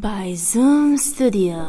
by Zoom Studio.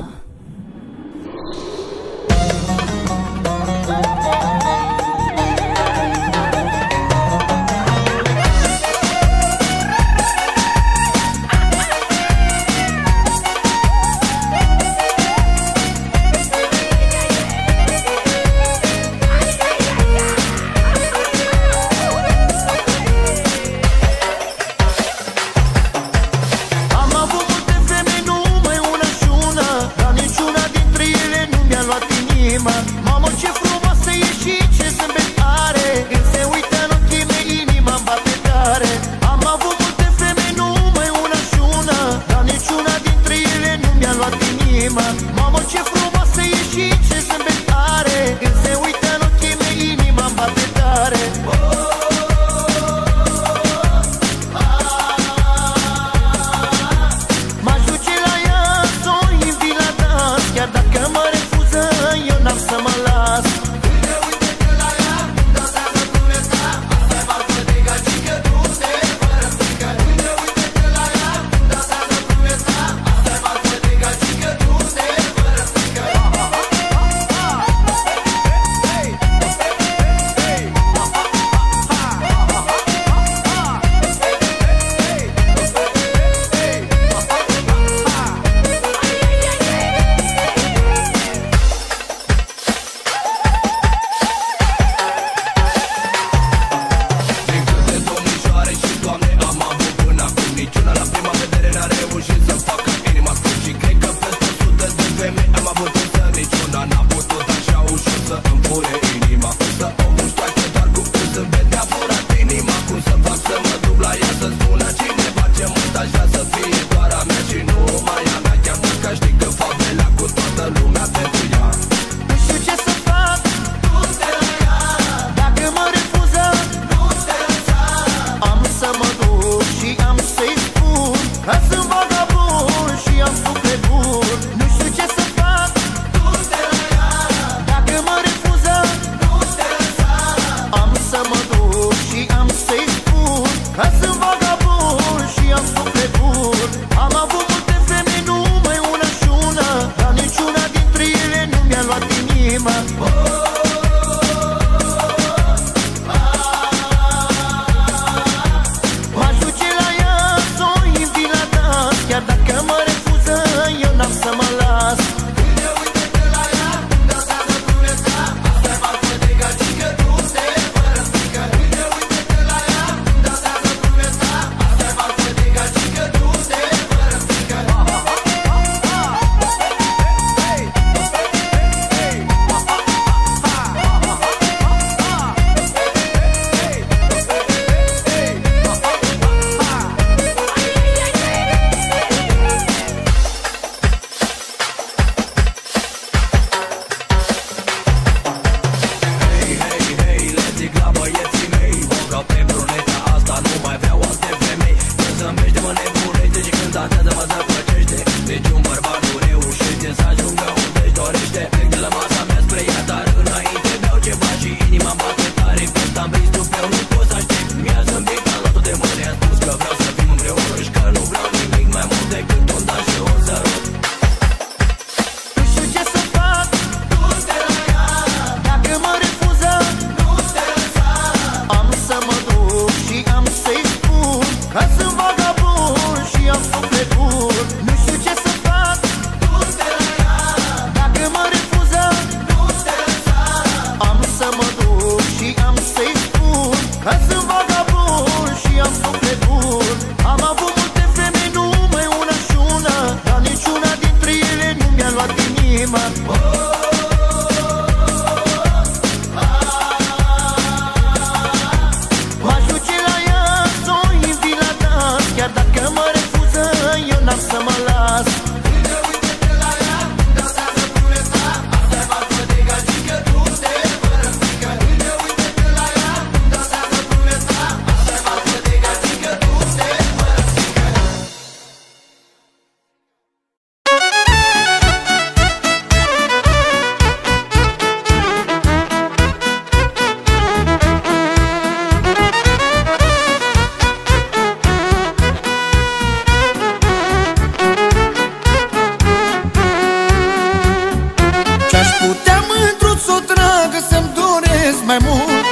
mult,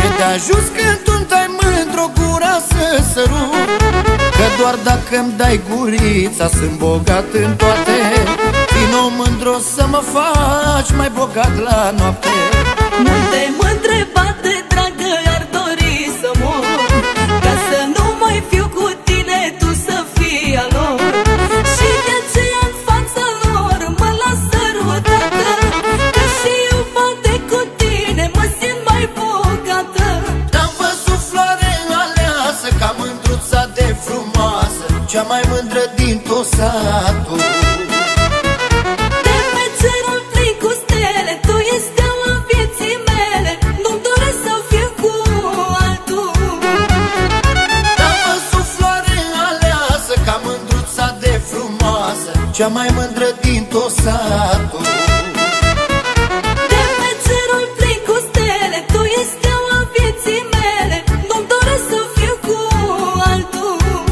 că te-a ajuns când tu-mi dai mândr-o gura să sărut. Că doar dacă-mi dai gurița sunt bogat în toate. Vino mândr-o să mă faci mai bogat la noapte. Multe mă întrebate, dragă, ar dori să mor, ca să nu mai fiu cu tine, tu să fii al lor. Și de aceea în fața lor mă las sărutată, că și eu poate cu tine mă simt mai bogată. Te-am văzut floare aleasă, ca mândruța de frumoasă, cea mai mândră din tot satul. Cea mai mândră din tot satul. De pe cerul plin cu stele, tu ești steaua vieții mele, nu-mi doresc să fiu cu altul.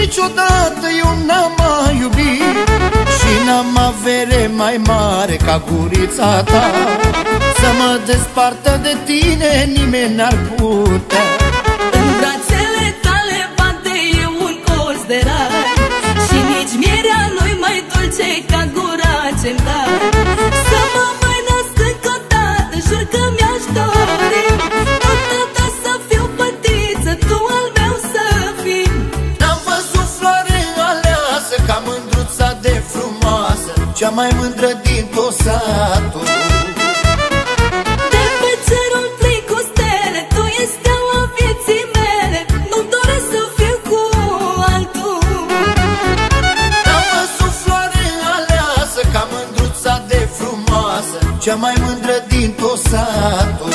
Niciodată eu n-am mai iubit și n-am avere mai mare ca gurița ta. Să mă despartă de tine nimeni n-ar putea. În brațele tale bate eu un colț de rai și nici mierea nu-i mai dulce ca gura ce-mi dai. Să mă mai nasc încă o dată, jur că mi-aș dori toată ta să fiu pătiță, tu al meu să fii. Ca mândruța de frumoasă, cea mai mândră din tot satul. De pe cerul plin cu stele, tu ești steaua vieții mele, nu-mi doresc să fiu cu altul. Am văzut floare aleasă, ca mândruța de frumoasă, cea mai mândră din tot satul.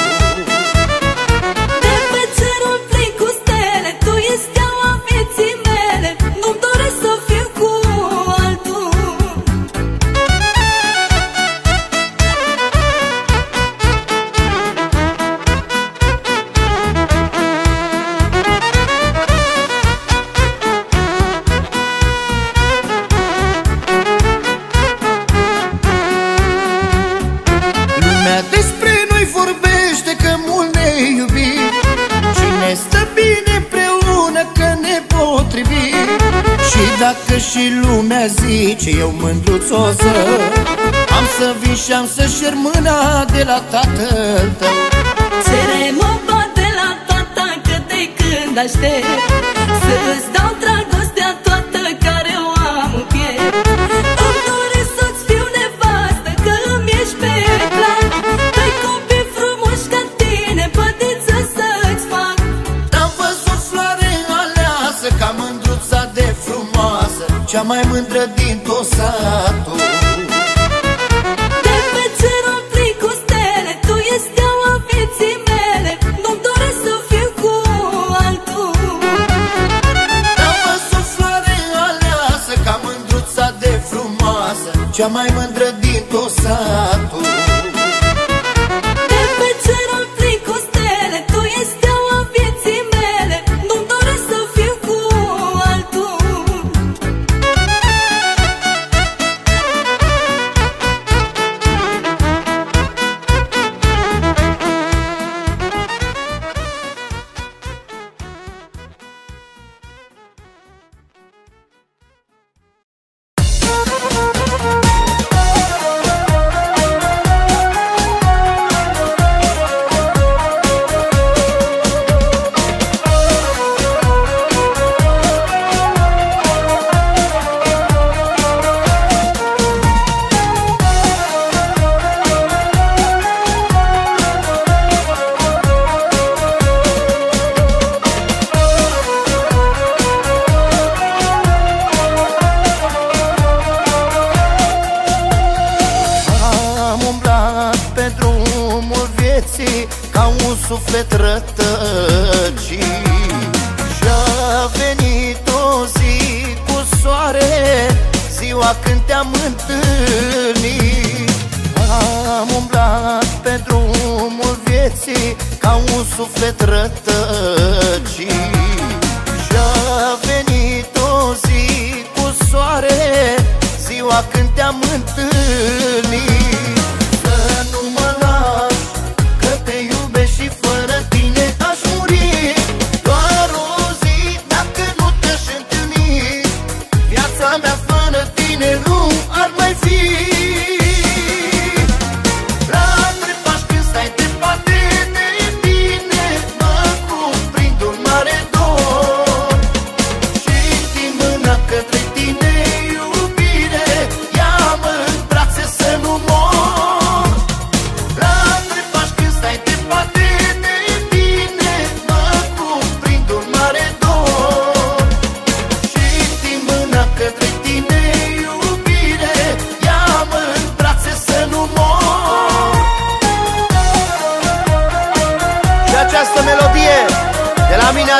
De pe cerul plin cu stele, tu ești steaua vieții mele, nu-mi doresc să fiu. Dacă și lumea zice eu mândruț o să am să vin și am să șer mâna de la tatăl tău. Țere-mă de la tata că de când aștept să-ți dau dragostea toată care o am în piept. Îmi doresc să-ți fiu nevastă că îmi ești pe plac, doi copii frumoși ca tine, pătiță să-ți fac. Am văzut floare aleasă ca mândruța de frumoasă, cea mai mândră din tot satul. De pe cerul plin cu stele, tu ești steaua vieții mele, nu-mi doresc să fiu cu altul. Am văzut floare aleasă, ca mândruța de frumoasă, cea mai mândră din tot satul. De pe cerul plin cu stele, tu ești steaua vieții mele, nu-mi doresc să fiu cu altul. Și-a venit o zi cu ziua când te-am întâlnit. Am umblat pe drumul vieții ca un suflet rătăcit. Și-a venit o zi cu soare, ziua când te-am întâlnit. Să nu mă lași, că te iubești și fără tine aș muri. Doar o zi, dacă nu te-aș întâlni, viața mea fără tine nu ar mai fi.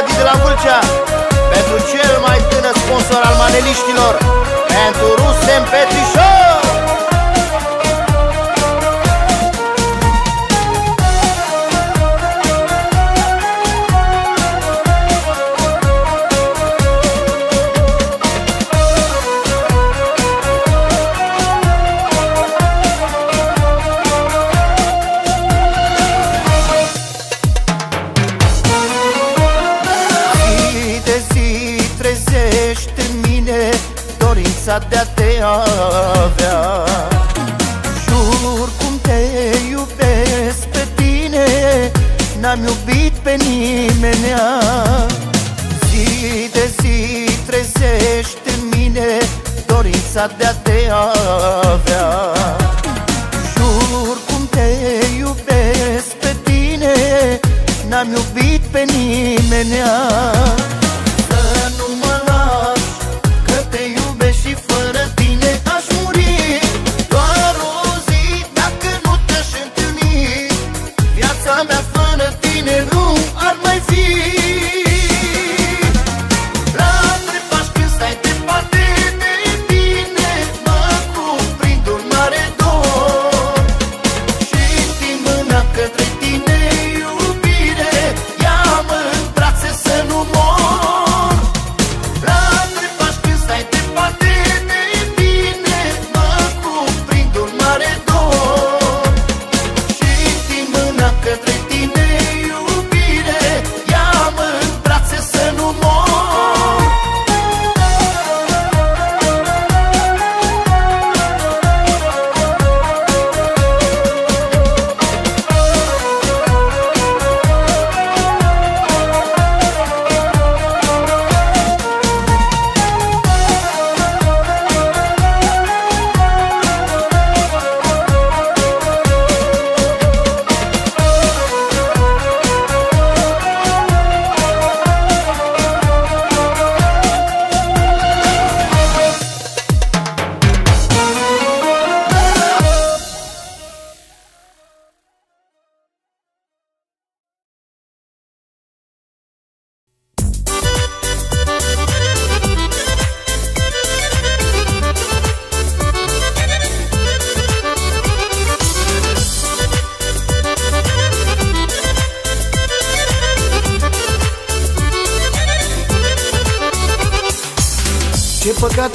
Adi de la Valcea, pentru cel mai tânăr sponsor al maneliștilor, pentru Rusem Petrișor. De-a te avea, jur cum te iubesc pe tine, n-am iubit pe nimeni. Zi de zi trezești în mine dorința de-a te avea, jur cum te iubesc pe tine, n-am iubit pe nimeni.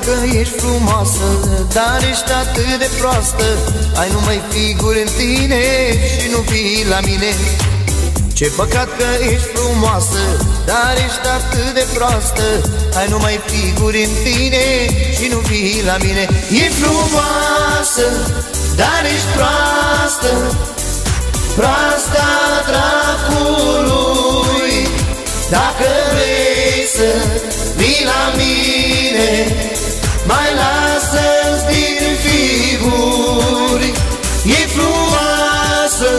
Că ești frumoasă, dar ești atât de proastă. Ai numai figuri în tine și nu vii la mine. Ce păcat că ești frumoasă, dar ești atât de proastă. Ai numai figuri în tine și nu vii la mine. Ești frumoasă, dar ești proastă, proasta dracului. Dacă vrei să vii la mine, mai lasă-ți din figuri. E frumoasă,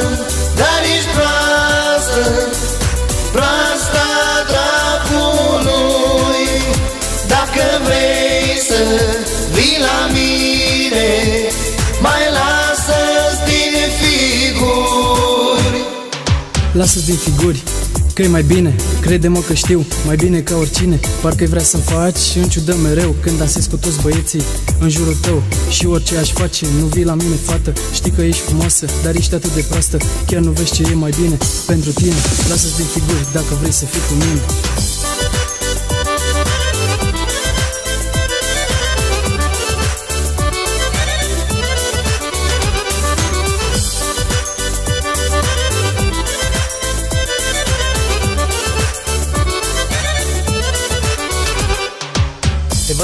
dar ești proastă, proasta dracului. Dacă vrei să vii la mine, mai lasă-ți din figuri. Lasă-ți din figuri, că e mai bine, crede-mă că știu, mai bine ca oricine. Parcă-i vrea să-mi faci și în ciudă mereu, când dansez cu toți băieții în jurul tău. Și orice aș face, nu vii la mine, fată. Știi că ești frumoasă, dar ești atât de proastă. Chiar nu vezi ce e mai bine pentru tine. Lasă-ți din figuri dacă vrei să fii cu mine.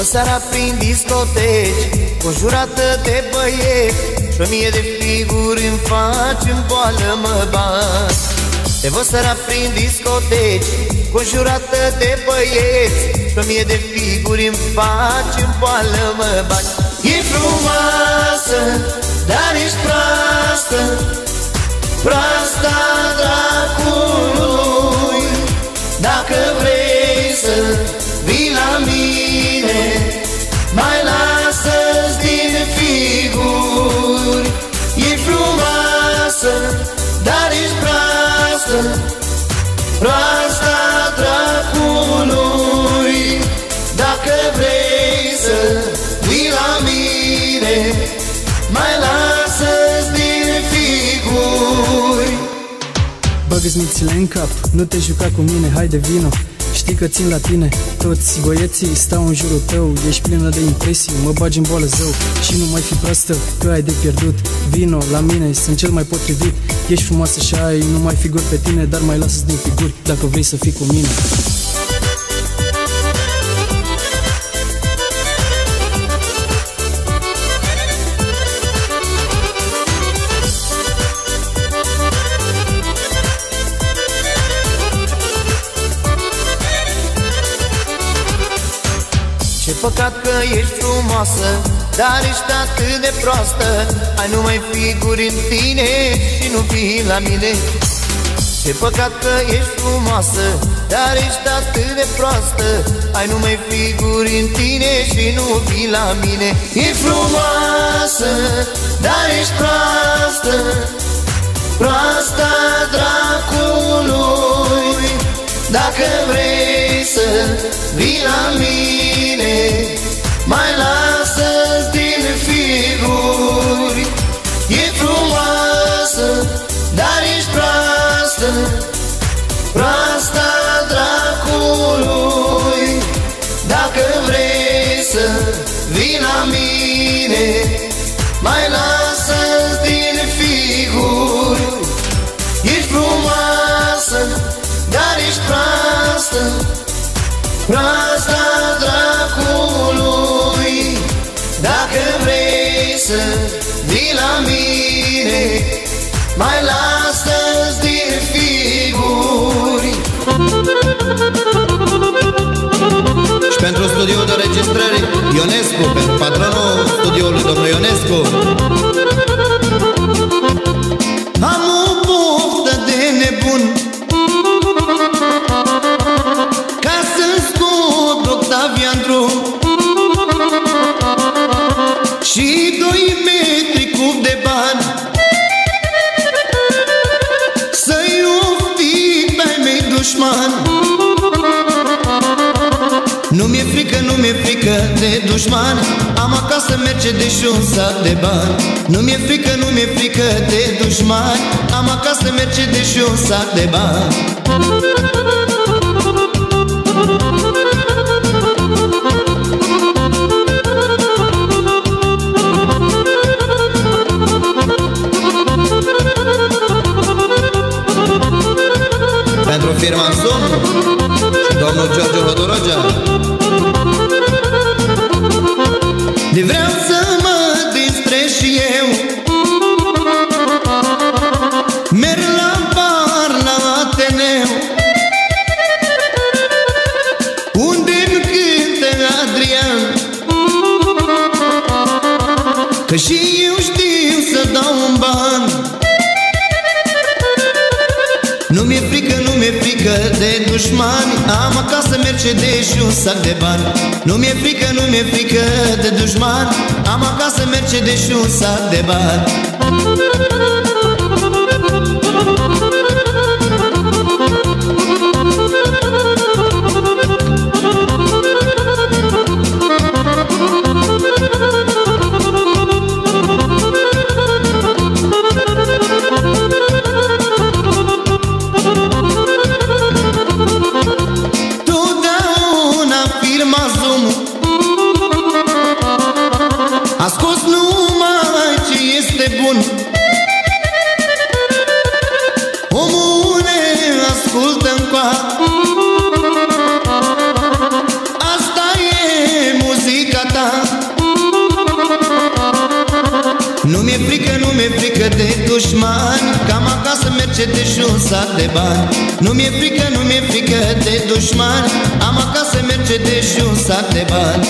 Vă seara prin discoteci, conjurată de băieți, și o mie de figuri îmi faci, în boală mă bat. Te vă seara prin discoteci, conjurată de băieți, și o mie de figuri îmi faci, în boală mă bat. E frumoasă, dar ești proastă, proasta dracului. Dacă vrei să vii la mine, mai lasă-ți din figuri. E frumoasă, dar ești proastă, proasta dracului. Dacă vrei să vii la mine, mai lasă-ți din figuri. Băgă-ți mințile în cap, nu te juca cu mine, haide vino. Știi că țin la tine, toți băieții stau în jurul tău. Ești plină de impresii, mă bagi în boală zău. Și nu mai fi proastă, că ai de pierdut. Vino la mine, sunt cel mai potrivit. Ești frumoasă și ai numai figuri pe tine, dar mai lasă-ți din figuri dacă vrei să fii cu mine. Păcat că ești frumoasă, dar ești atât de proastă. Ai numai figuri în tine și nu vii la mine. Ce păcat că ești frumoasă, dar ești atât de proastă. Ai numai figuri în tine și nu vii la mine. Ești frumoasă, dar ești proastă, proasta dracului. Dacă vrei să vii la mine, mai lasă-ți din figuri. E frumoasă, dar ești proastă, proasta dracului. Dacă vrei să vii la mine, mai lasă-ți din figuri. Ești frumoasă, dar ești proastă, proasta dracului. Dacă vrei să vii la mine, mai lasă-ți din figuri. Și pentru studioul de înregistrări Ionescu, pentru patronul studioului domnul Ionescu. Am o poftă de nebun ca să-mi scot Octavia într-un și 2 metri cub de bani, să-i oftic pe-ai mei dușmani. Nu mi-e frică, nu mi-e frică de dușmani, am acasă Mercedes și un sac de bani. Nu mi-e frică, nu mi-e frică de dușmani, am acasă Mercedes și un sac de bani. Pentru firma Somnul și domnul George Hodorogea. De vreau să mă distrez și eu, merg la bar la Ateneu, unde-mi cântă Adrian, că și eu știu să dau un ban. Nu mi-e frică, nu mi-e frică de dușmani, am acasă Mercedes și un sac de bani. Nu mi-e frică, nu mi-e frică de dușmani, am acasă Mercedes și un sac de bani. dușmani, cam acasă merge deși un sac de bani. Nu mi-e frică, nu mi-e frică de dușmani, am acasă merge deși un sac de bani.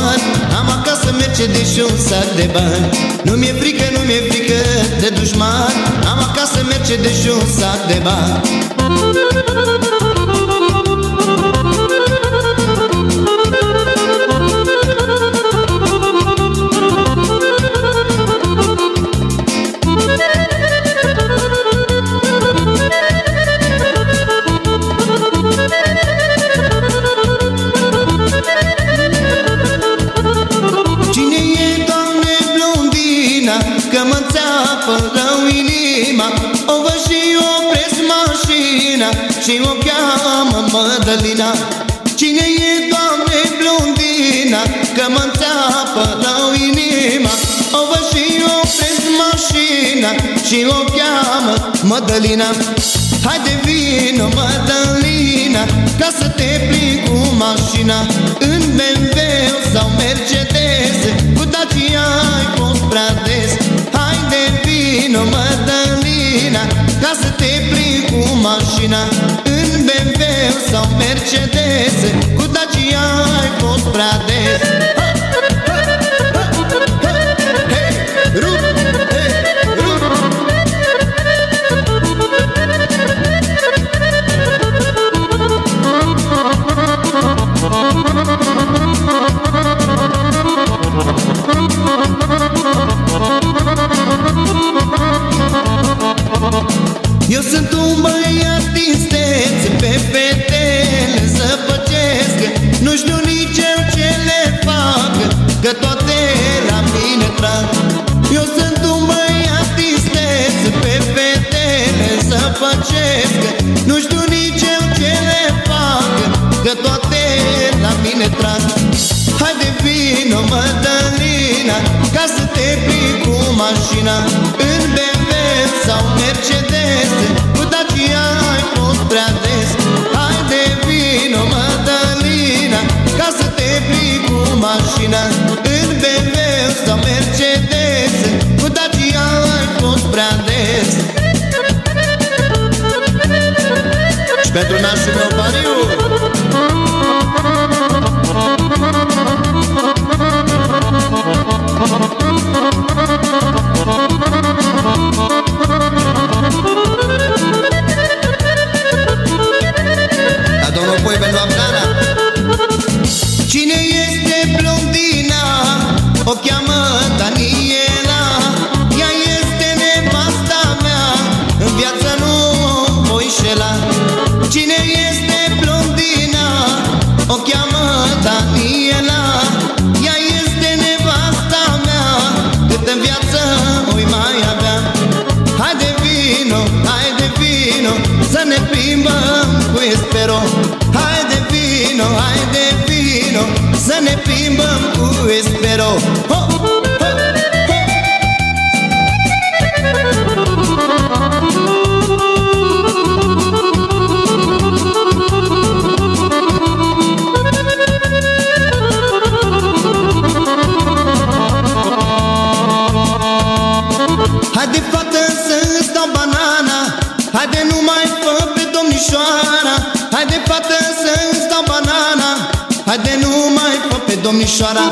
Am acasă merge deși un sac de bani. Nu mi-e frică, nu mi-e frică de dușman, am acasă merge deși un sac de bani. Și o cheamă Mădălina. Cine e, Doamne, blondina, că mă-nțeapă dau inima? O văd și opresc mașina și o cheamă Mădălina. Haide vină, Mădălina, ca să te plimbi cu mașina. În BMW sau Mercedes, cu Dacia ai fost prea des. Haide vină, Mădălina, ca să te plimbi cu mașina. În BMW sau Mercedes, cu Dacia ai fost prea des. Eu sunt un băiat isteț, pe fetele zăpăcesc. Nu știu nici eu ce le fac, că toate la mine trag. Eu sunt un băiat isteț, pe fetele zăpăcesc. Nu știu nici eu ce le fac, că toate la mine trag. Haide vino, Mădălina, ca să te plimbi cu mașina. În BMW sau Mercedes, cu Dacia ai fost prea des. Haide vino, Mădălina, ca să te plimbi cu mașina. În BMW sau Mercedes, cu Dacia ai fost prea des. Și pentru nașul meu pariu, cine este blondina? O cheamă Daniela. Ea este nevasta mea, în viață nu o voi șela. Cine este blondina? O cheamă Daniela. Ea este nevasta mea, cât în viață voi mai avea. Haide vino, să ne plimbăm cu Espero. Haide vino, să ne plimbăm cu Espero. Ho, ho, ho. Haide, fată, să-ți dau banana. Haide, nu mai fă pe domnișoara. Haide, fată, să-ți dau banana. Haide, nu mai fă pe domnișoara.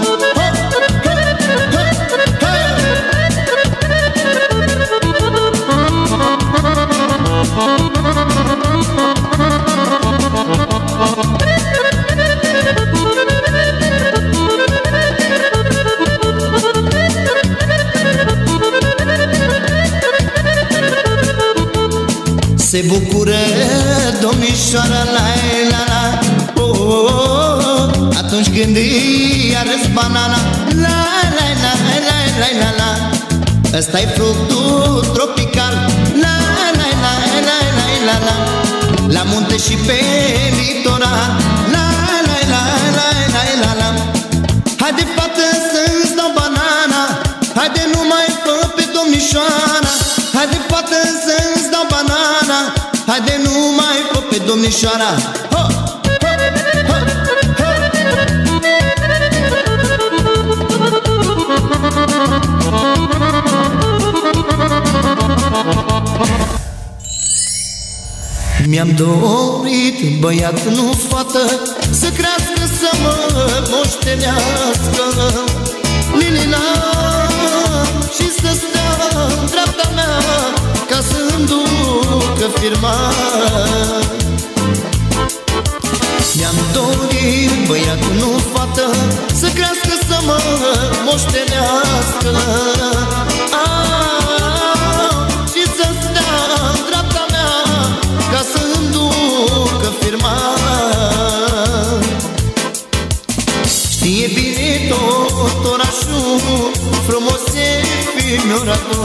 Ho, ho, ho, ho. Se bucură domnișoara Laila, oh, oh, oh, atunci când îi arăți banana. La, la, la, la, la, la, la. Ăsta-i fructul tropical. La, la, la, la, la, la, la. La munte și pe litoral. La, la, la, la, la, la, la. Hai de fată să-ți dau banana, hai de nu mai fă pe domnișoara. Hai de fată să-ți dau banana, hai de nu mai fă pe domnișoara. Ho! Mi-am dorit băiat, nu fată, să crească, să mă moștenească lilina și să stea în dreapta mea, ca să-mi ducă firma. Mi-am dorit băiat, nu fată, să crească, să mă moștenească și să stea în dreapta mea, ca să-mi ducă firma. Știe bine tot orașul, frumos e fiul meu.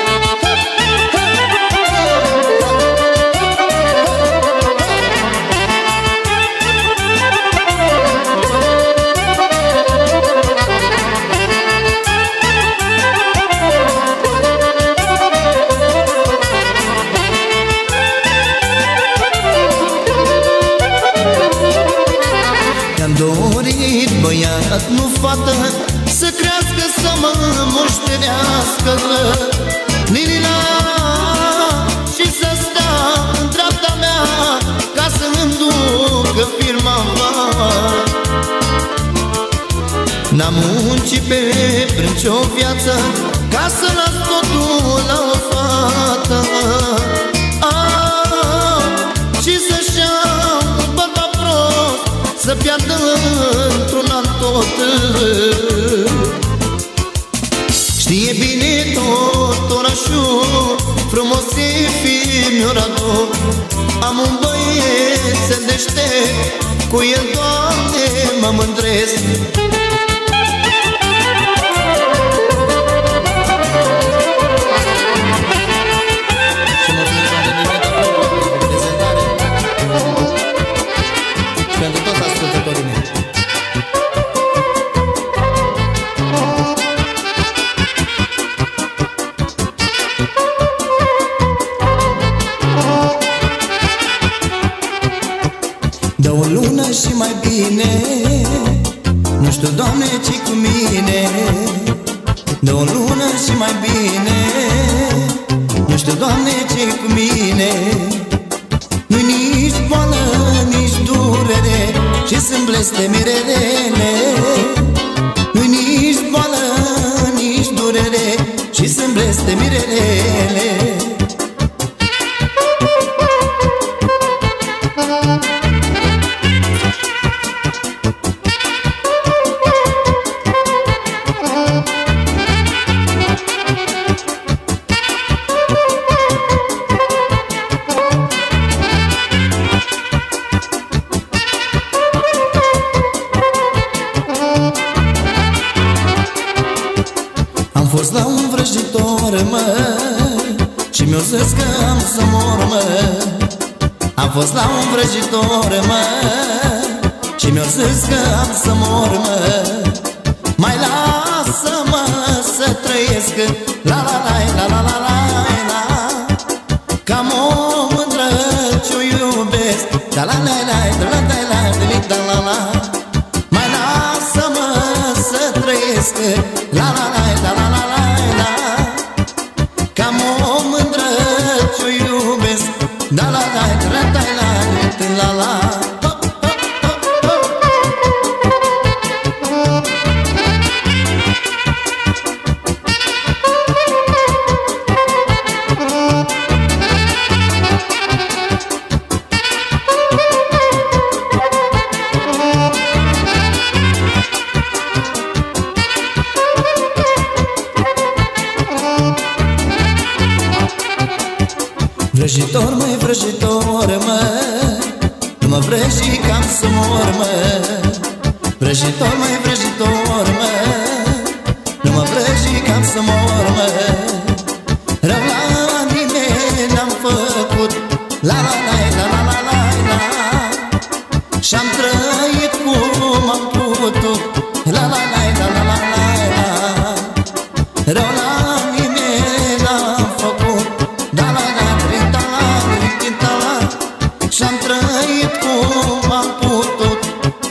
Nu fată, să crească, să mă moștenească lilina și să stea în dreapta mea, ca să-mi ducă firma. N-am muncit pe prânci o viață, ca să las totul la o fată, și să-și ia un bărbat prost, să piardă într-un an tot. Știe bine tot orașul, frumos e fiul meu Radu. Am un băiețel deștept, cu el, Doamne, mă mândresc. fost la un vrăjitor, mă, și mi-o zis că am să mor, mă. Am fost la un vrăjitor, mă, și mi-o zis că am să mor, mă. Mai lasă-mă să trăiesc, la la la la la la la. Cam o mândră ce-o iubesc, da la la la la la la la la la. Mai lasă-mă să trăiesc, la la la la la la la. Cam o mândră ce-o iubesc, da la la la la la la la. Vrăjitor, măi, vrăjitor, mă, nu mă vrăji că am să mor, mă. Vrăjitor, măi, vrăjitor, mă, nu mă vrăji că am să mor, mă. Rău la mine n-am făcut, la la la la la la la la. Și-am trăit cum am putut, la la la la la la la. Rău la mine n-am făcut, da la la. Și-am trăit cum am putut,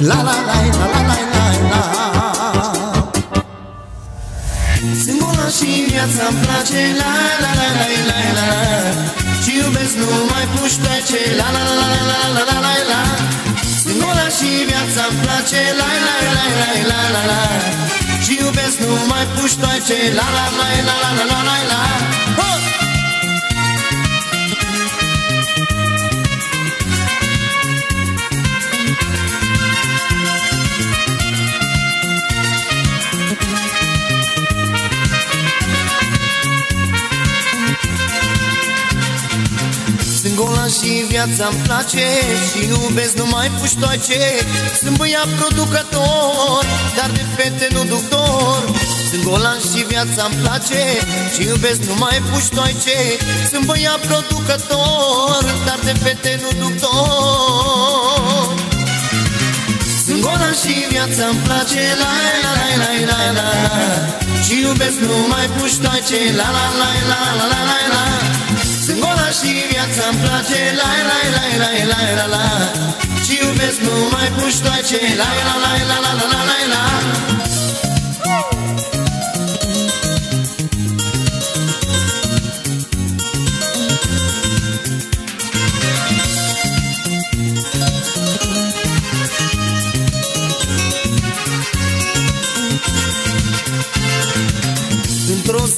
la la la la la la la. Singura și viața-mi place, la la la la la la. Și iubesc numai puștoace, la la la la la la la la. Singura și viața-mi place, la la la la la la la. Și iubesc numai puștoace, la la la la la la la la. Gola și viața-mi place și iubesc numai puștoace. Sunt băiat producător, dar de fete nu duc dor. Sunt golan și viața-mi place și iubesc numai puștoace. Sunt băiat producător, dar de fete nu duc dor. Sunt golan și viața-mi place, la la la la la. Și iubesc numai puștoace, la la la la la la la. Sunt gola și viața-mi place, la la la la la la la. Și iubesc numai puștoace, la la la la la la la la.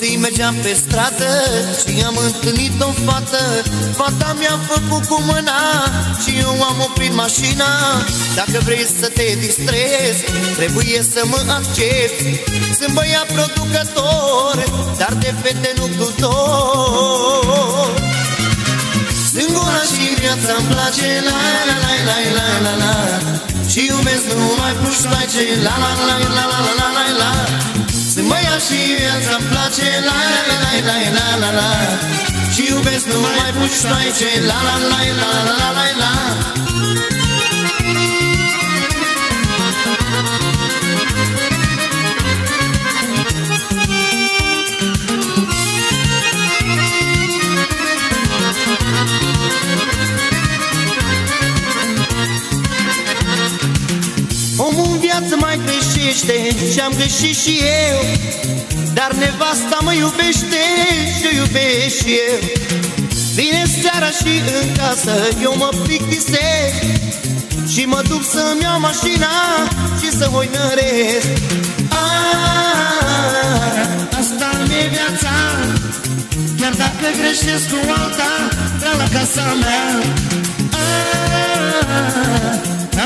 Zi mergeam pe stradă și am întâlnit o fată. Fata mi-a făcut cu mâna și eu am oprit mașina. Dacă vrei să te distrezi, trebuie să mă accepti. Sunt băiat producător, dar de fete nu tutor. Singura și viața-mi place, la la la la la la la. Și iubesc numai puștoace, la la la la la la la la. Sunt băiat și viața-mi place, la la la la la la la. Și iubesc numai puștoaice, la la la la la la la la. Omul în viață mai greșește și-am greșit și eu, dar nevasta mă iubește și-o iubesc și eu. Vine seara și în casă eu mă plictisesc și mă duc să-mi iau mașina și să hoinăresc. Asta e viața, chiar dacă greșesc cu alta, vreau la casa mea.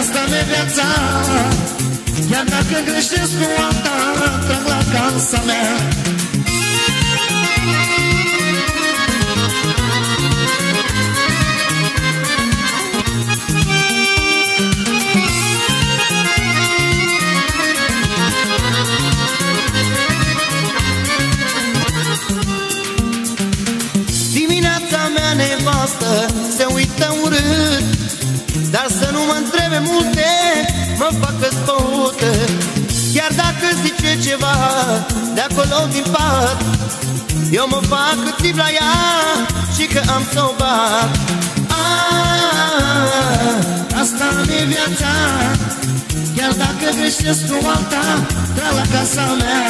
Asta-mi e viața, chiar dacă greșesc cu alta, trag la casa mea. noastră se uită urât, dar să nu mă întrebe multe, mă facă spăută. Chiar dacă zice ceva de acolo din pat, eu mă fac câțiv la ea și că am să o bat. Asta e viața, chiar dacă greșesc cu alta, tra la casa mea.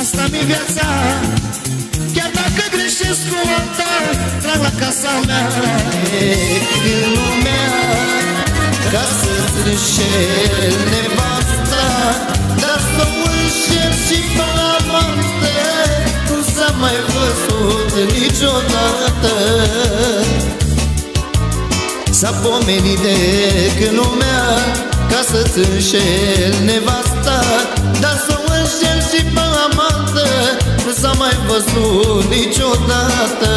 Asta mi-e viața, chiar dacă greșesc cu alta, trag la casa mea. Din lumea, ca să-ți înșel nevasta, dar să o înșel și pe la noapte, nu s-a mai văzut niciodată. S-a pomenit de când lumea, ca să-ți înșel nevasta, dar să o înșel și pe amantă, nu s-a mai văzut niciodată.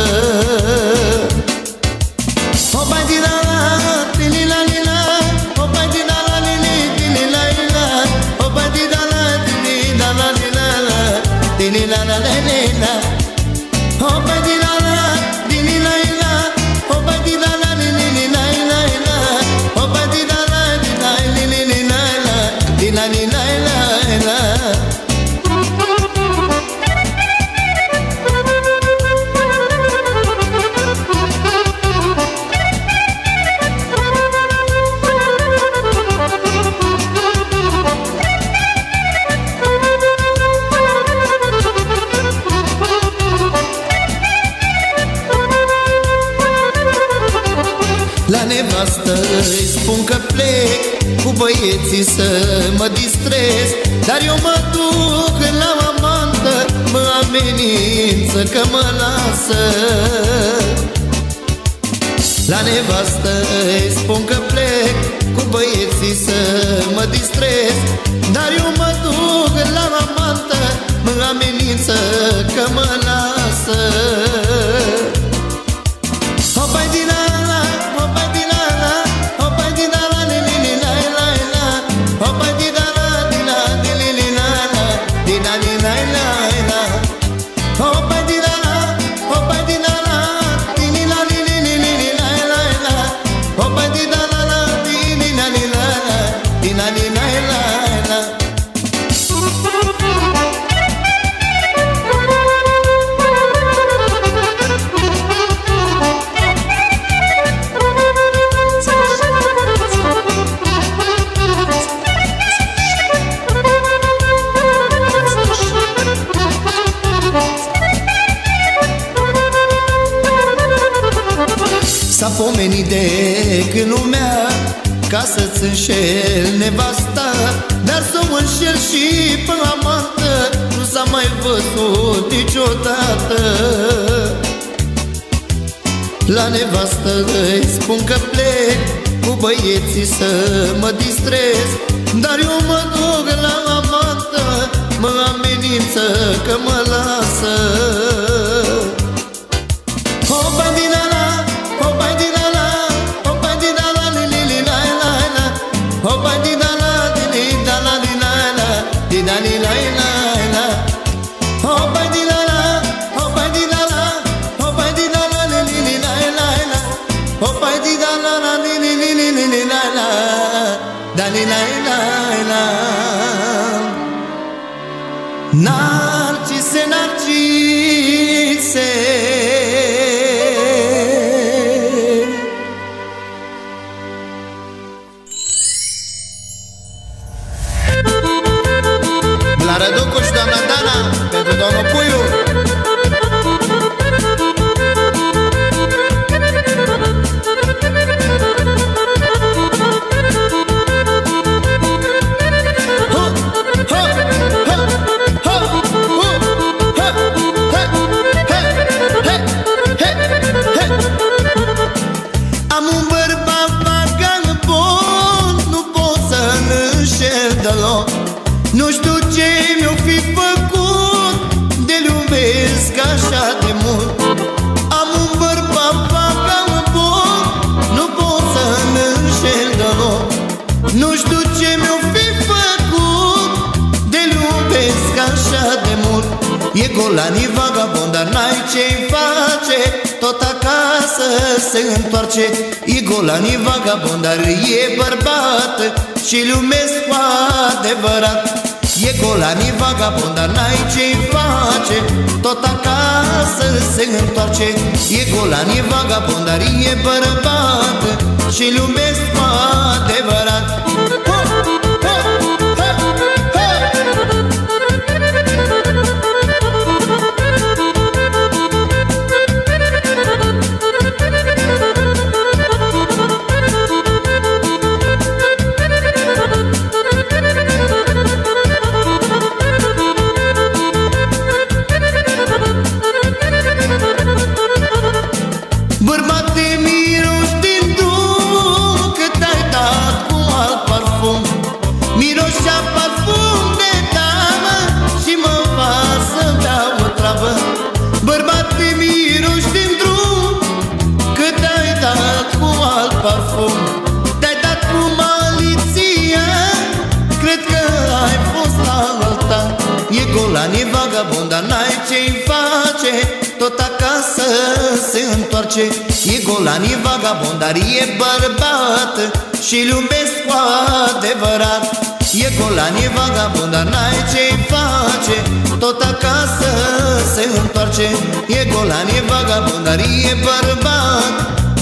O bai din ala, tili la lila, o bai din ala, lili, tili la lila, o bai din ala, tili la la lila, tili la la la lila, o bai din ala, tili la lila, o bai din ala, lili la lila, o bai din ala, lili la la, tili la lila la la. Îi spun că plec cu băieții să mă distrez, dar eu mă duc la amantă, mă amenință că mă lasă. La nevastă îi spun că plec cu băieții să mă distrez, dar eu mă duc la amantă, mă amenință că mă lasă. Ca să-ți înșel nevasta, dar să o înșel și pe amantă, nu s-a mai văzut niciodată. La nevastă îi spun că plec cu băieții să mă distrez, dar eu mă duc la amantă, mă amenință că mă lasă. Narcise, narcise, la Răducu și doamna Dana, pentru domnul Puiu. Nu știu ce mi-o fi făcut, de-l iubesc așa de mult. E golani vagabond, dar n-ai ce-i face, tot acasă se întoarce. E golani vagabond, dar e bărbat și lumesc cu adevărat. E golani vagabond, dar n-ai ce-i face, tot acasă se întoarce. E golani vagabond, dar e bărbat și lumesc cu adevărat. E golani vagabond, dar e bărbat și iubesc cu adevărat. E golani vagabond, dar n-ai ce-i face, tot acasă se întoarce. E golani vagabond, dar e bărbat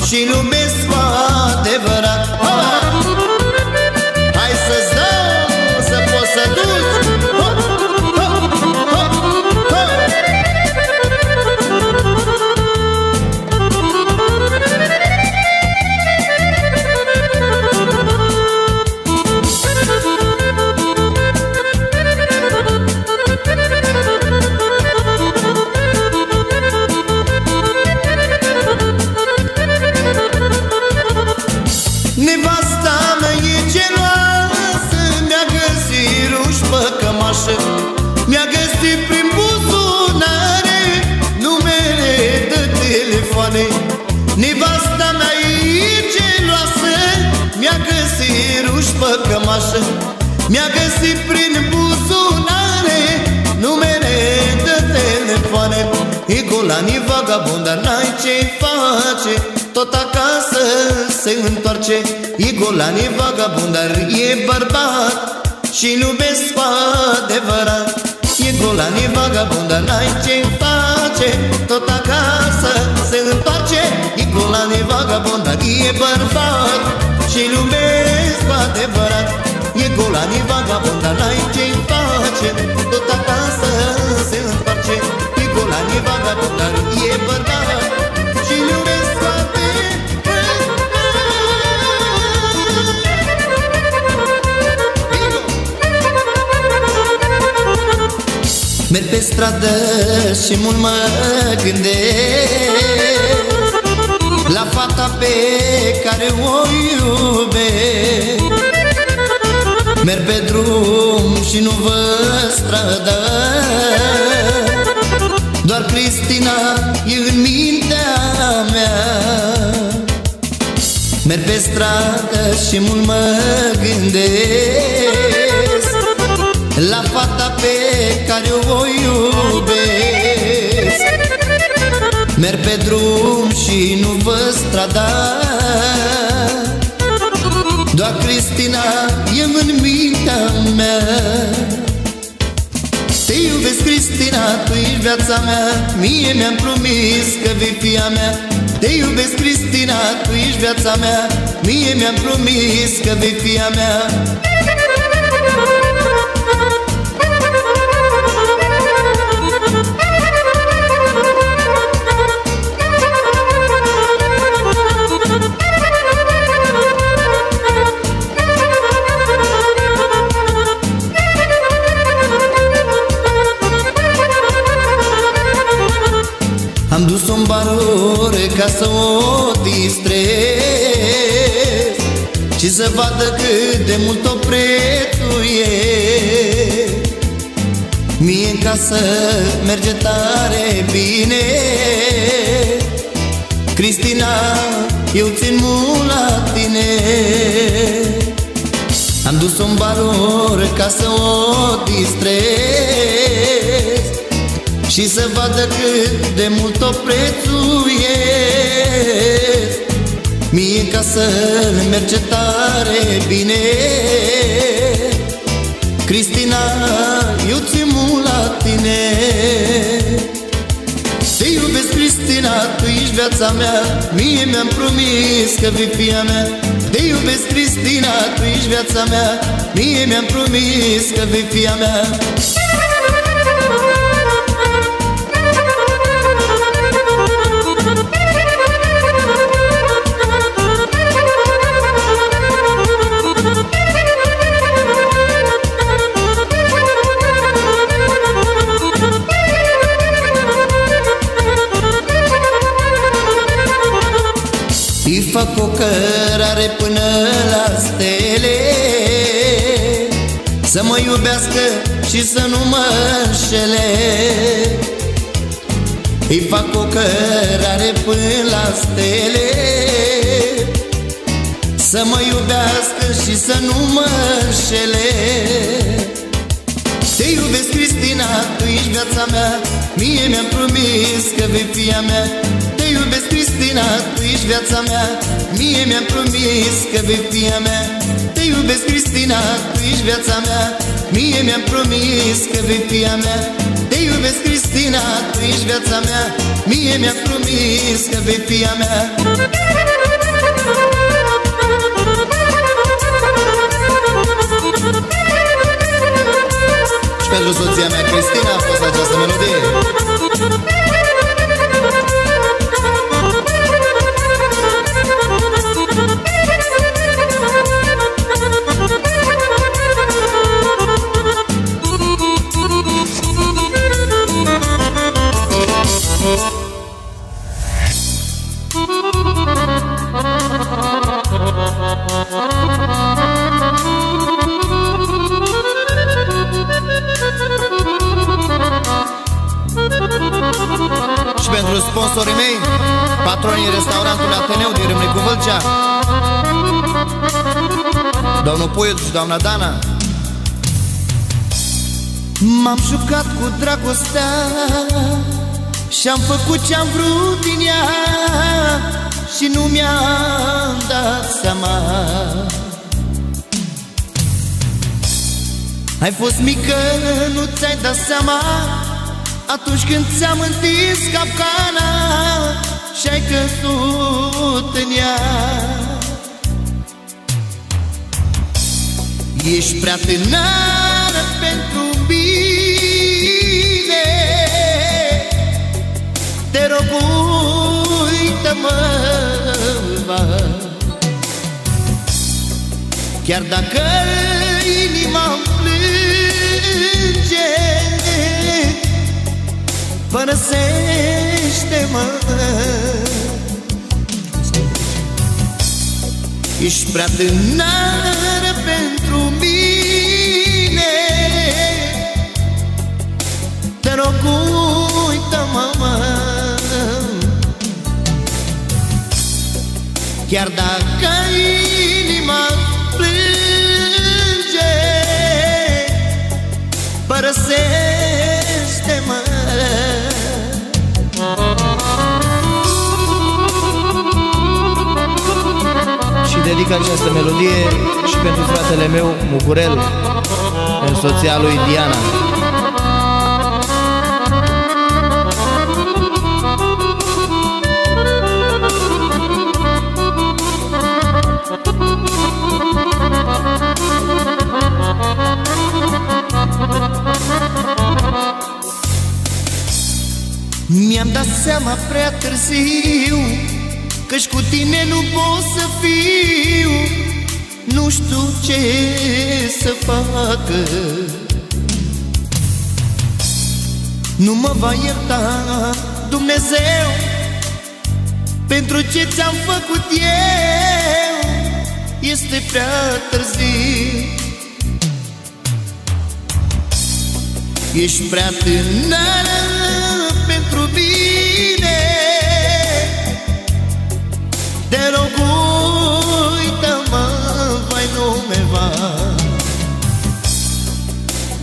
și iubesc cu adevărat. Hai să-ți dau, să poți să duci. Mi-a găsit prin buzunare numere de telefoane. Nevasta mea e geloasă, mi-a găsit ruși pe cămașă. Mi-a găsit prin buzunare numere de telefoane. E golani vagabond, dar n-ai ce-i face, tot acasă se întoarce. E golani vagabond, dar e bărbat și iubesc cu adevărat. E golani vagabond, dar n-ai ce-i face, tot acasă se întoarce. E golani vagabond, dar e bărbat și iubesc cu adevărat. E golani vagabond, dar n-ai ce-i face, tot acasă se întoarce. E golani vagabond, dar e bărbat și iubesc cu adevărat. Merg pe stradă și mult mă gândesc la fata pe care o iubesc. Merg pe drum și nu văd stradă, doar Cristina e în mintea mea. Merg pe stradă și mult mă gândesc la fata pe care o iubesc. Merg pe drum și nu văd strada, doar Cristina e în mintea mea. Te iubesc, Cristina, tu ești viața mea, mie mi-am promis că vei fi a mea. Te iubesc, Cristina, tu ești viața mea, mie mi-am promis că vei fi a mea. Am dus-o în baruri ca să o distrez și să vadă cât de mult o prețuiesc. Mie în casă merge tare bine, Cristina, eu țin mult la tine. Am dus-o în baruri ca să o distrez și să vadă cât de mult o prețuiesc. Mie ca să-mi merge tare bine, Cristina, eu ți-i mult la tine. Te iubesc, Cristina, tu ești viața mea, mie mi-am promis că vei fi a mea. Te iubesc, Cristina, tu ești viața mea, mie mi-am promis că vei fi a mea. Fac o cărare până la stele, să mă iubească și să nu mă înșele. Îi fac o cărare până la stele, să mă iubească și să nu mă înșele. Te iubesc, Cristina, tu ești viața mea, mie mi-am promis că vei fi a mea. Te iubesc, Cristina, tu ești viața mea, mie mi-am promis că vei fi a mea. Te iubesc, Cristina, tu ești viața mea, mie mi-am promis că vei fi a mea. Te iubesc, Cristina, tu ești viața mea, mie mi-am promis că vei fi a mea. Și pentru soția mea, Cristina, a fost această melodie. Și pentru sponsorii mei, patronii restaurantului Ateneu din Râmnicu Vâlcea, domnul Puiu și doamna Dana. M-am jucat cu dragostea și-am făcut ce-am vrut din ea și nu mi-am dat seama. Ai fost mică, nu ți-ai dat seama atunci când ți-am întins capcana și-ai căzut în ea. Ești prea tânără pentru mine, te rog, uită-mă. Chiar dacă inima-mi plânge, părăsește-mă. Ești prea tânără pentru mine, te rog, uită-mă. Chiar dacă inima-mi plânge, părăsește-mă. Și dedic această melodie și pentru fratele meu, Mugurel, în soția lui Diana. Mi-am dat seama prea târziu că-și cu tine nu pot să fiu, nu știu ce să fac. Nu mă va ierta Dumnezeu pentru ce ți-am făcut eu. Este prea târziu, ești prea tânără pentru mine, te rog, uită-mă, vai, nu me va.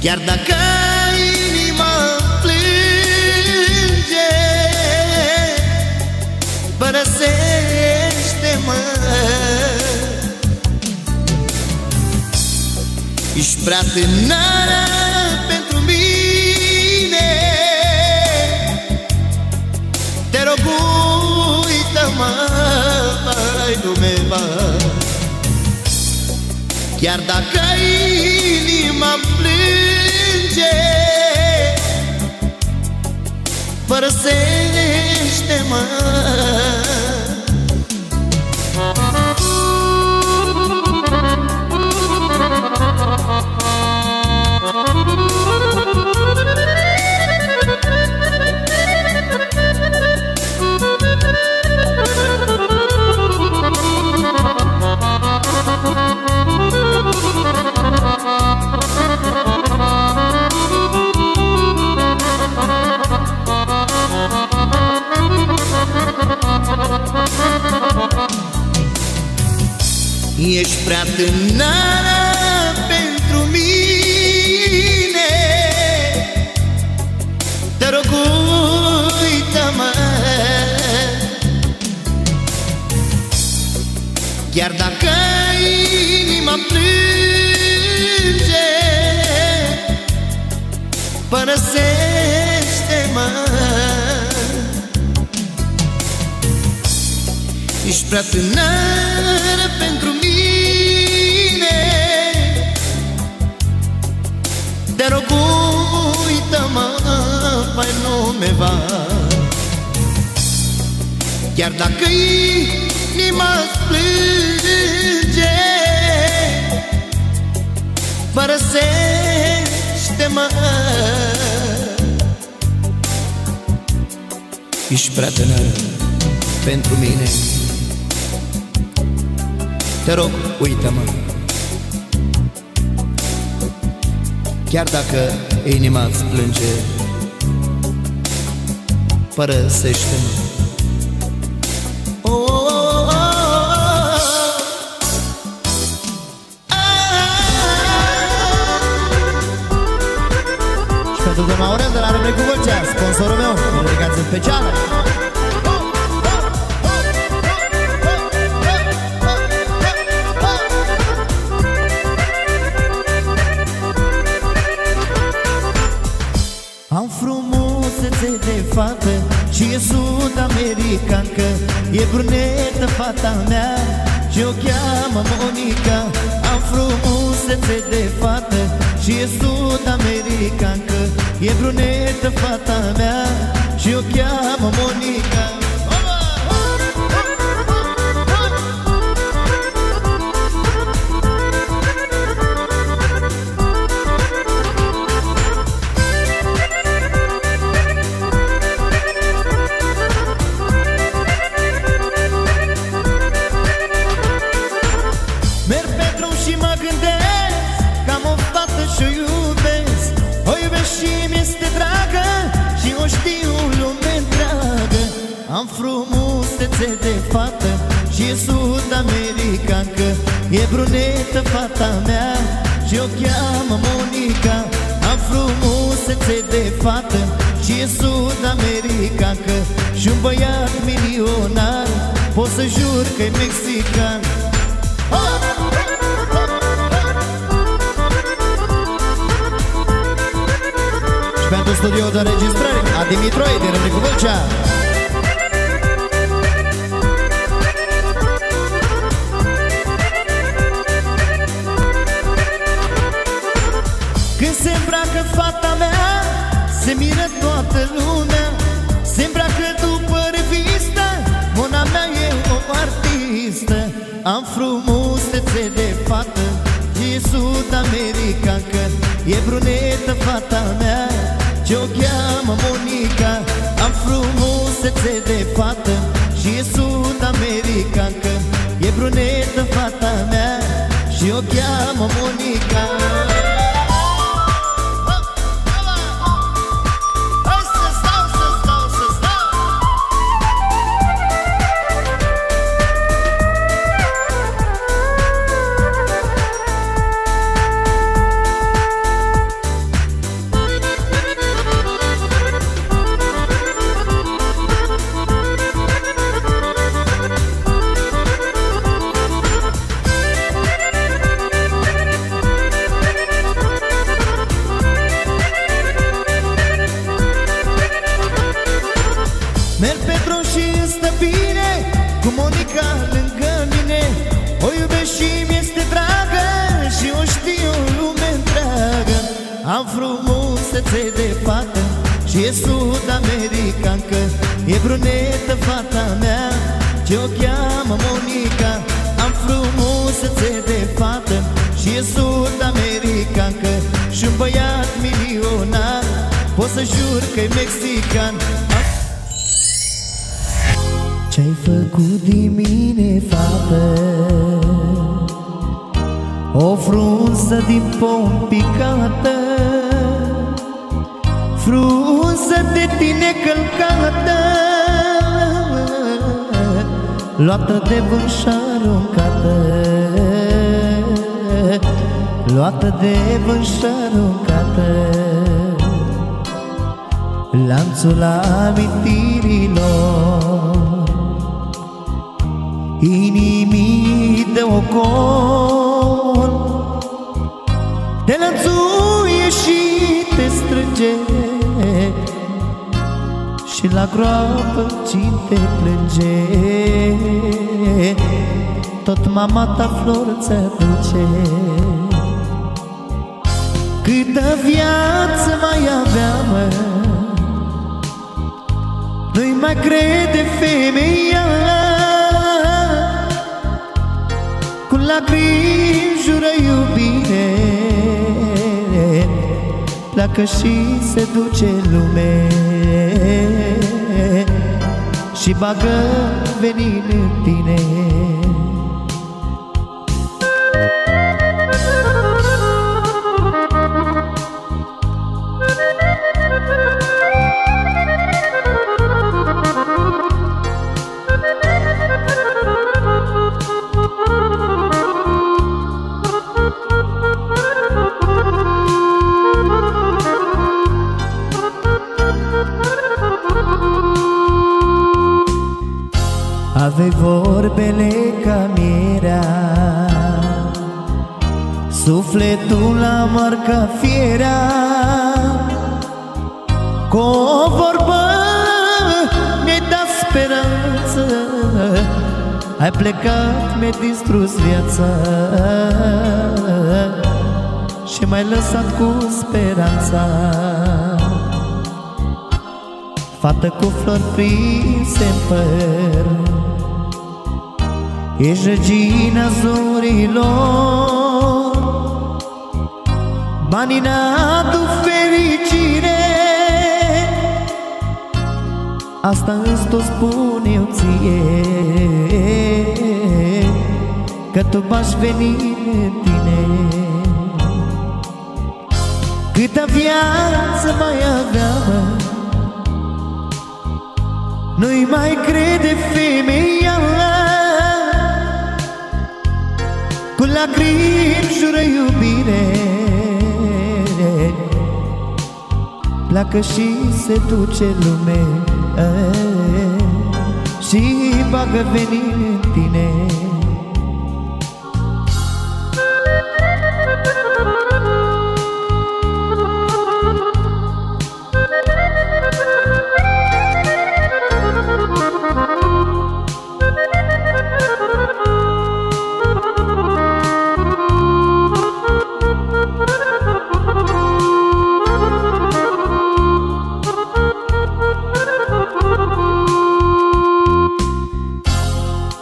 Chiar dacă inima-mi plânge, părăsește-mă. Ești prea tânără pentru mine, te rog, uită-mă, mai lume-mă. Chiar dacă inima-mi plânge, părăsește-mă. Ești prea tânără pentru mine, te rog, uită-mă. Chiar dacă inima-mi plânge, părăsește-mă. Ești prea tânără pentru mine, te rog, uită-mă, mai lume va. Chiar dacă inima-ți plânge, părăsește-mă. Ești prea tânără pentru mine, te rog, uită-mă. Chiar dacă inima-ți plânge, părăsește-mă. Și pentru doamna Aurel de la Râmnicu, sponsorul meu, delegație specială. Și e sud-americancă, e brunetă fata mea și o cheamă Monica. Am frumusețe de fată și e sud-americancă, e brunetă fata mea și o cheamă Monica. Am frumusețe de fată și e sud-americancă, e brunetă fata mea și o cheamă Monica. Am frumusețe de fată și e sud-americancă și un băiat milionar, pot să jur că-i mexican. Și pentru studio de înregistrări a Dimitroei din Râmnicu Vâlcea. Se îmbracă fata mea, se miră toată lumea, se îmbracă după revistă, mona mea e o artistă. Am frumusețe de fată, e sud-americancă, e brunetă fata mea, ce-o cheamă Monica. Am frumusețe de fată și e sud-americancă, e brunetă fata mea și o cheamă Monica. Monica lângă mine, o iubesc și mi-este dragă și o știu lume întreagă. Am frumusețe de fată și e sud-americancă, e brunetă fata mea, ce o cheamă Monica. Am frumusețe de fată și e sud-americancă și un băiat milionar, pot să jur că-i mexican. Ce-ai făcut din mine, fată? O frunză din pom picată, frunză de tine călcată, luată de vânt și aruncată, luată de vânt și aruncată. Lanțul amintirilor inimii de ocol, te lățuie și te strânge, și la groapă cine te plânge, tot mama ta flori ți-aduce. Câtă viață mai aveam, nu-i mai crede femeia, cu lacrimi jură iubire, pleacă și se duce lume și bagă venin în tine. Avei vorbele ca mierea, sufletul amar ca fierea, cu o vorbă mi-ai dat speranță, ai plecat, mi-ai distrus viața și m-ai lăsat cu speranța. Fată cu flori prinse-n păr, ești regina zorilor, banii n-aduc fericire, asta îți tot spun eu ție, că tu m-aș veni în tine. Câtă viață mai aveam, nu-i mai crede femeia, cu lacrimi jură iubire, pleacă și se duce lume și bagă venin în tine.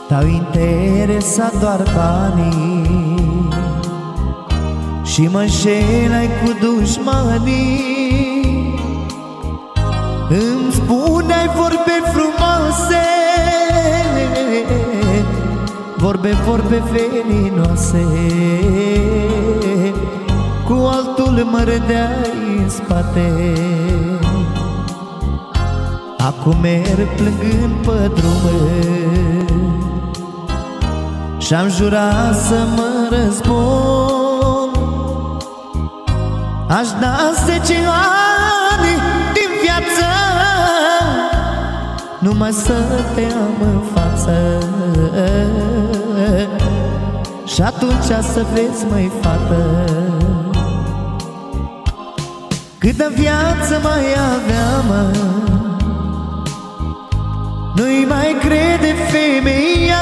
T-au interesat doar banii și mă înșelai cu dușmanii, îmi spuneai vorbe frumoase, vorbe veninoase, cu altul mă rădeai în spate. Acum merg plângând pe drumul și-am jurat să mă răzbun, aș da 10 ani din viață numai să te am în față. Și atunci să vezi, măi fată, câtă viață mai aveam, nu-i mai crede femeia,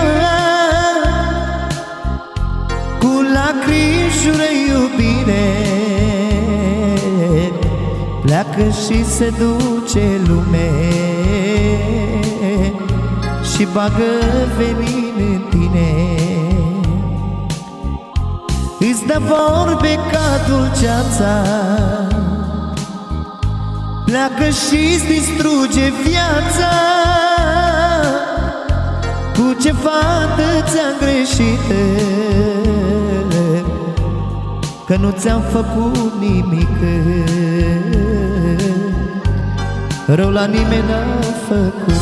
lacrimile, iubire, pleacă și se duce lume și bagă venin în tine. Îți dă vorbe ca dulceața, pleacă și-ți distruge viața. Cu ce fată ți-am greșit, că nu ți-am făcut nimic rău, la nimeni n-a făcut.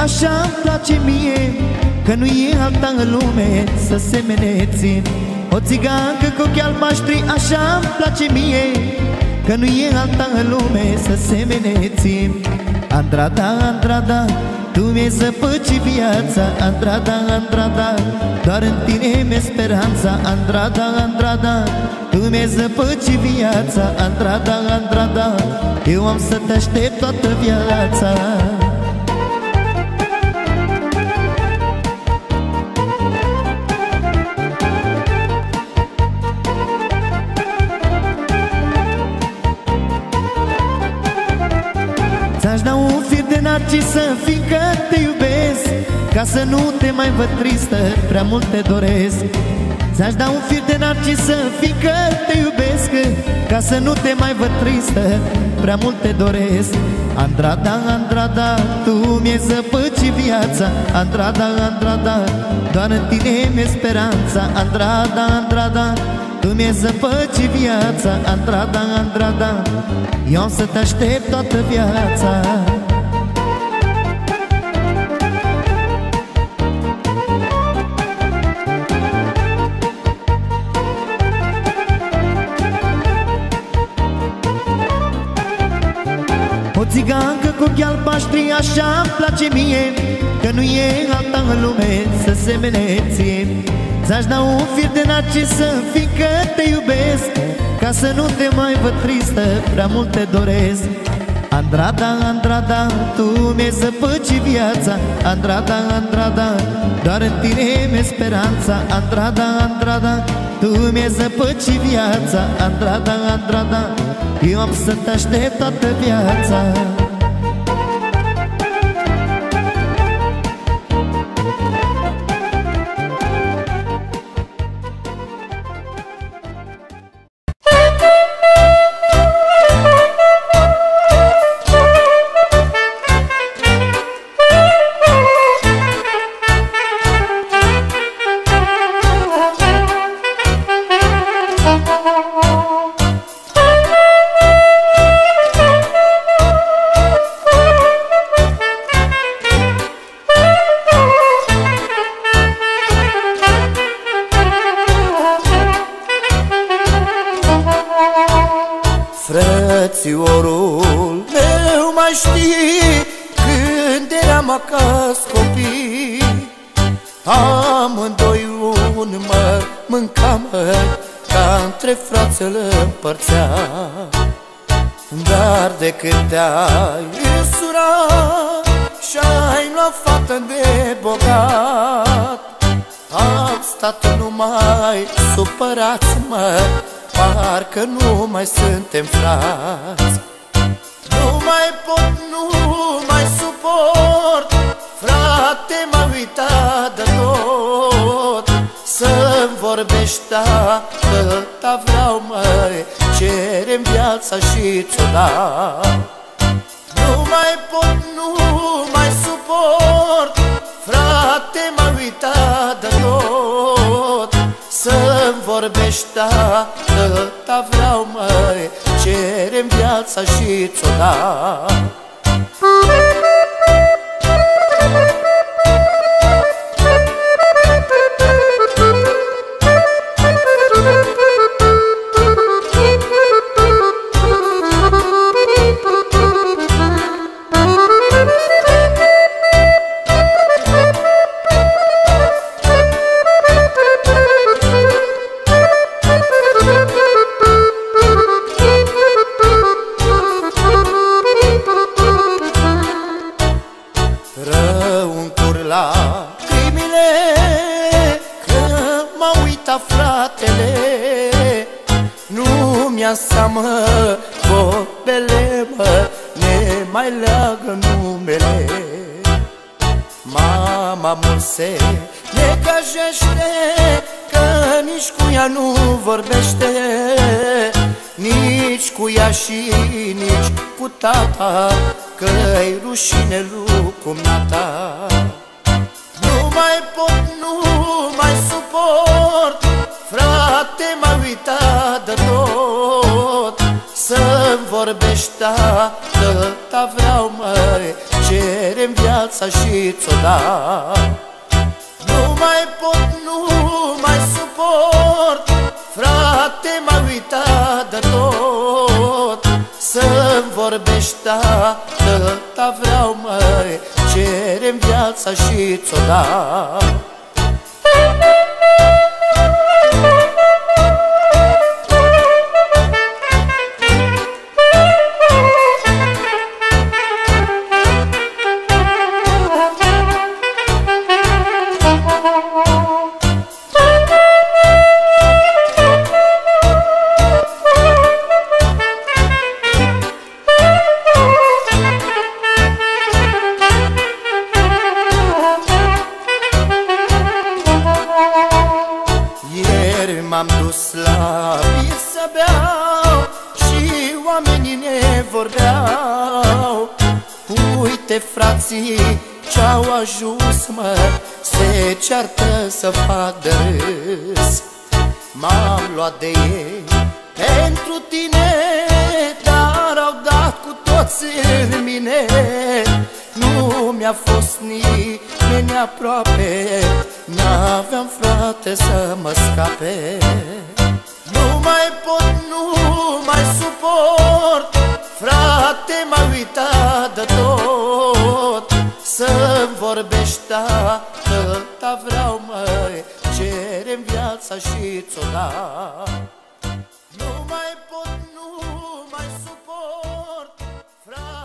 Așa-mi place mie, că nu e alta în lume să semene țin. O țigancă cu ochi albaștri, așa-mi place mie, că nu e alta în lume să semene țin. Andrada, Andrada, tu mi-ai zăpăcit viața, Andrada, Andrada, doar în tine mi-e speranța, Andrada, Andrada, tu mi-ai zăpăcit viața, Andrada, Andrada, eu am să te aștept toată viața. Narcisă, fiindcă te iubesc, ca să nu te mai văd tristă, prea mult te doresc. Ți-aș da un fir de narcisă, fiindcă te iubesc, ca să nu te mai văd tristă, prea mult te doresc. Andrada, Andrada, tu mi-ai zăpăcit viața, Andrada, Andrada, doar în tine mi-e speranța, Andrada, Andrada, tu mi-ai zăpăcit viața, Andrada, Andrada, eu am să te aștept toată viața. Țigancă cu ochi albaștri, așa-mi place mie, că nu e alta în lume să semene ție. Ți-aș da un fir de narcisă, fiindcă te iubesc, ca să nu te mai văd tristă, prea mult te doresc. Andrada, Andrada, tu mi-ai zăpăcit viața, Andrada, Andrada, doar în tine mi-e speranța, Andrada, Andrada, tu mi-ai zăpăcit viața, Andrada, Andrada, eu am să te aștept toată viața. să-mi vorbești, tata vreau, măi, cere-mi viața și ți-o dau. Nu mai pot, nu mai suport, frate, m-a uitat de tot. Să-mi vorbești, tata vreau, măi, cere-mi viața și ți-o dau. Să mă, bobele, mă, ne mai leagă numele. Mama mult se necăjește, că nici cu ea nu vorbește, nici cu ea și nici cu tata, că-i rușine lui cumnata. Nu mai pot, nu mai suport, frate, m-a uitat de tot. Să-mi vorbești, tata vreau, măi, cere-mi viața și ți-o dau. Nu mai pot, nu mai suport, frate, m-a uitat de tot. Să-mi vorbești, tata vreau, măi, cere-mi viața și ți-o dau. M-am dus la bir să beau și oamenii ne vorbeau. Uite, frații, ce-au ajuns, mă, se ceartă să fac de râs. M-am luat de ei pentru tine, dar au dat cu toți în mine. Nu mi-a fost nimeni aproape, n-aveam, frate, să mă scape. Nu mai pot, nu mai suport, frate, m-a uitat de tot. Să-mi vorbești, tata vreau, măi, cere-mi viața și ți-o dau. Nu mai pot, nu mai suport, frate.